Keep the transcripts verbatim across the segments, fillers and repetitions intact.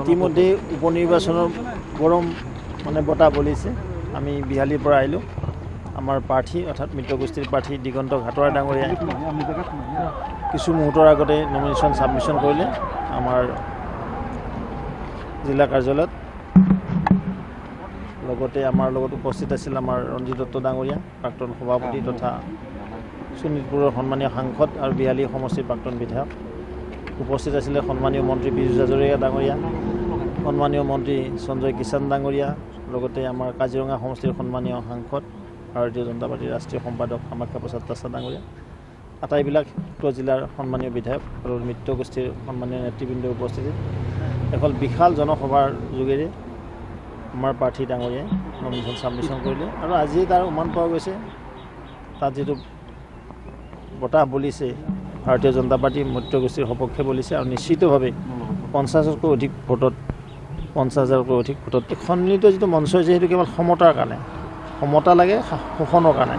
ইতিমধ্যে উপনিৰ্বাচনেৰ গৰম মানে বটা বলিছে আমি বিহালিৰ পৰা আইলো আমাৰ প্ৰাৰ্থী অৰ্থাৎ মিত্ৰগোষ্ঠীৰ প্ৰাৰ্থী দিগন্ত ঘাটোৱা ডাঙৰীয়া কিছু মুহূৰ্তৰ আগতে নমিনেশ্যন সাবমিশন কৰিলে আমাৰ জিলা কাৰ্যালয়ত লগতে আমাৰ লগত উপস্থিত আছিল আমাৰ ৰঞ্জিত দত্ত ডাঙৰীয়া প্ৰাক্তন সভাপতি তথা সুনীতপুৰৰ সম্মানীয় সাংসদ আৰু বিহালী সমষ্টিৰ প্ৰাক্তন বিধায়ক উপস্থিত আছিল সম্মানীয় মন্ত্ৰী বিজু হাজৰিকা ডাঙৰীয়া সম্মানীয় মন্ত্ৰী সঞ্জয় কিষাণ ডাঙৰীয়া লগতে আমাৰ কাজিৰঙা সমষ্টিৰ সম্মানীয় সাংসদ ভাৰতীয় জনতা পাৰ্টিৰ ৰাষ্ট্ৰীয় সম্পাদক কামাখ্যা প্ৰসাদ তাছা ডাঙৰীয়া আটাইবিলাক জিলাৰ সম্মানীয় বিধায়ক আৰু মিত্ৰগোষ্ঠীৰ সম্মানীয় নেতৃবৃন্দৰ উপস্থিতি এখন বিশাল জনসভাৰ যোগেৰে আমাৰ প্ৰাৰ্থী ডাঙৰীয়াই নমিনেশ্যন সাবমিশন কৰলে আৰ আজি তাৰ উমান পাওয়া গেছে তাৰ যে বতাহ বলিছে ভাৰতীয় জনতা পাৰ্টি মিত্ৰগোষ্ঠীৰ সপক্ষে বলিছে আর নিশ্চিতভাবে পঞ্চাশতকৈ অধিক ভোটত পঞ্চাশ হাজারতকৈ অধিক ভোটত সন্মিলিত যে মঞ্চ যেহেতু কেবল ক্ষমতার কারণে ক্ষমতা লাগে শোষণের কারণে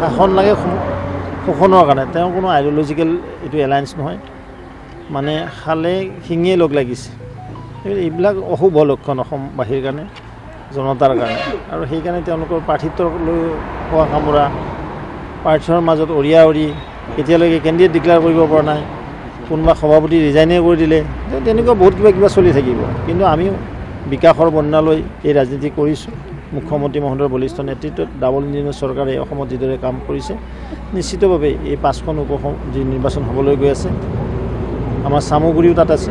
শাসন লাগে শোষণের কারণে কোনো আইডিওলজিক্যাল এই এলায়েন্স নহয় মানে খালে শিঙে লগ লাগিছে এইবিল অশুভ লক্ষণ অসমবাসীর কারণে জনতার কারণে আর সেই কারণে প্রার্থীত্ব হওয়া কামড়া প্রার্থীর মাজত অরিয়া অরি এতিয়ালৈকে কেন্ডিডেট ডিক্লেয়ার করবপরা নাই কোনোবা সভাপতি রিজাইনে করে দিলে বহুত কিবা কিবা চলি থাকিব কিন্তু আমি বিকাশৰ বন্যালৈ এই ৰাজনীতি কৰিছো মুখ্যমন্ত্ৰী মহোদয়ৰ বলিষ্ঠ নেতৃত্বত ডাবল ইঞ্জিনিয়ার সরকারে যেভাবে কাম করেছে নিশ্চিতভাবে এই পাঁচখন উপ নির্বাচন হবলৈ গৈ আছে আমার সামগ্রীও তাত আছে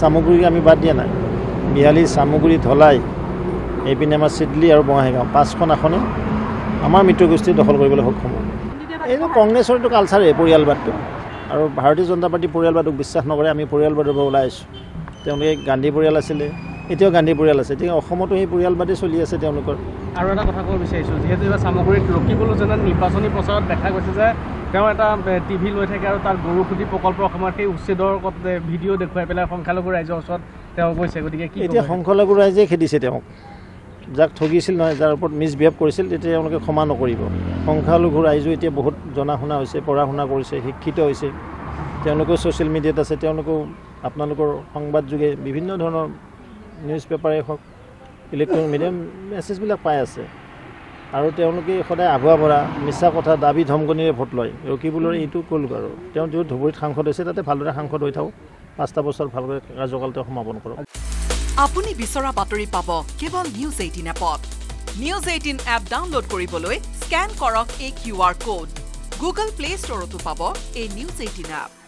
সামগ্রীকে আমি বাদ দিয়া নাই বিহালী সামগ্রী ধলাই এইপিনে আমার চিডলি আর বঙাইগাঁও পাঁচখন আসনে আমার মিত্রগোষ্ঠী দখল করবলে সক্ষম এই কংগ্রেসের তো কালচারে পরিয়ালবাদটো আর ভারতীয় জনতা পার্টি পরিয়ালবাদক বিশ্বাস নকরে আমি পৰিয়ালবাদৰ পৰা ওলাই আছো গান্ধী পৰিয়াল আছিলে এতিয়াও গান্ধী পৰিয়াল আছে গতিকে অসমতো এই পৰিয়ালবাদে চলি আছে তেওঁলোকৰ আৰু এটা কথা ক'ব বিচাৰিছো যেহেতু সামগ্ৰীত ৰকিবলৈ জনা নিৰ্বাচনী প্ৰচাৰত দেখা গৈছে যে তেওঁ এটা টিভি লৈ থাকে আৰু তাৰ গৰু খুটি প্ৰকল্পৰ সময়ত সেই উচ্ছেদৰ ভিডিঅ' দেখুৱাই পেলাই সংখ্যালঘু ৰাইজৰ ওচৰত তেওঁ গৈছে গতিকে কি এতিয়া সংখ্যালঘু ৰাইজে খেদিছে তেওঁক যাক ঠগিছিল নহয় যাৰ ওপৰত মিছবিহেভ কৰিছিল তেতিয়া তেওঁলোকে ক্ষমা নকৰিব সংখ্যালঘু ৰাইজো এতিয়া বহুত জনা শুনা হৈছে পঢ়া শুনা কৰিছে শিক্ষিত হৈছে তেওঁলোকেও ছ'চিয়েল মিডিয়াত আছে তেওঁলোকেও আপোনালোকৰ সংবাদ যোগে বিভিন্ন ধৰণৰ নিউজ পেপারে হোক ইলেকট্রনিক মিডিয়া মেসেজবিল পাই আছে আর সদায় আভুয়া ভরা মিছা কথা দাবি ধমকনিরে ভোট লয় রকিবুলর এই কলক আর ধুবুরীত সাংসদ হয়েছে তাতে ভালভাবে সাংসদ হয়ে থাকো পাঁচটা বছর ভালভাবে কার্যকাল সমাপন করো আপনি বিচরা বাতৰি পাব কেবল নিউজ এইটিন এপত নিউজ এইটিন এপ ডাউনলোড কৰিবলৈ স্ক্যান কৰক এই কিউআৰ কোড গুগল প্লে স্টোৰতো পাব এই নিউজ এইটিন এপ।